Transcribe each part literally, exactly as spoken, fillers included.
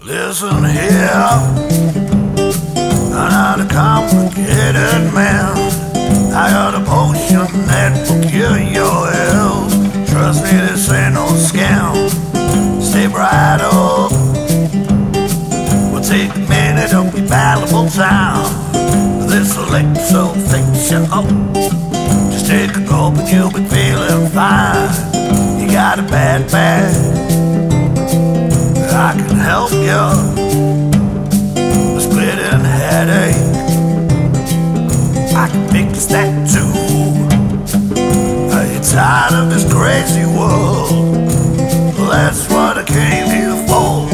Listen here, I'm not a complicated man. I got a potion that will cure your ill. Trust me, this ain't no scam. Stay bright up. We'll take a minute of your valuable time. This elixir fix you up. Just take a gulp and you'll be feeling fine. You got a bad bag, I can help you. A splitting headache, I can fix that too. Are you tired of this crazy world? That's what I came here for.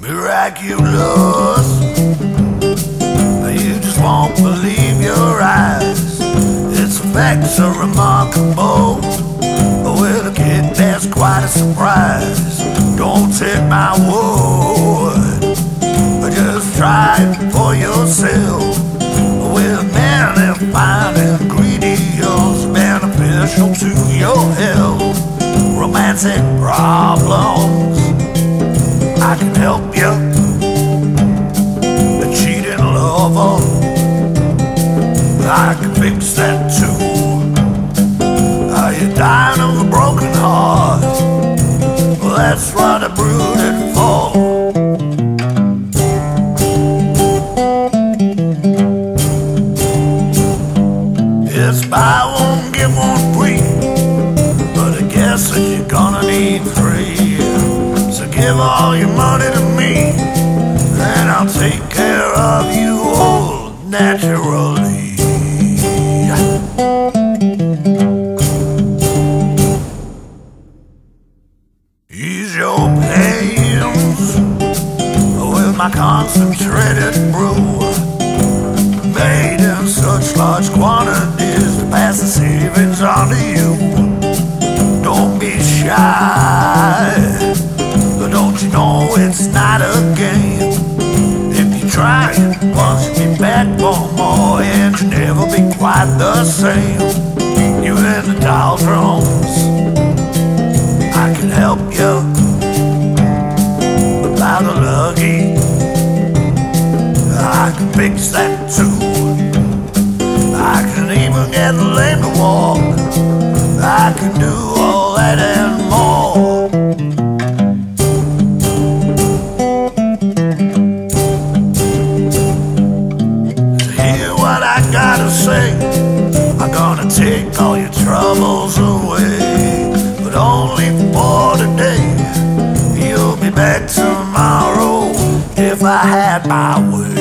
Miraculous, you just won't believe your eyes. Facts are remarkable. Well, a kid, that's quite a surprise. Don't take my word, just try it for yourself. Well, man, and fine ingredients beneficial to your health. Romantic problems, I can help you. A cheating lover, I can fix that too. Are you dying of a broken heart? Well, that's what I brewed it for. Yes, buy one, get one free, but I guess that you're gonna need three. So give all your money to me, and I'll take care of you all naturally. Ease your pains with my concentrated brew, made in such large quantities to pass the savings on to you. Don't be shy, don't you know it's not a game. If you try it once, be back for more, and you'll never be quite the same. You in the doldrums, I can help you without a loogie. I can fix that too. I can even get the lame to walk. I can do all that and more. To hear what I gotta say, I'm gonna take all your troubles away. Only for today, you'll be back tomorrow if I had my way.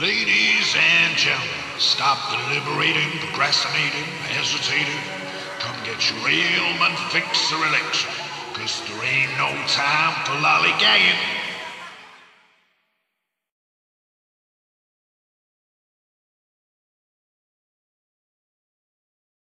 Ladies and gentlemen, stop deliberating, procrastinating, hesitating. Come get your ailment, fix your election, 'cause there ain't no time for lollygagging.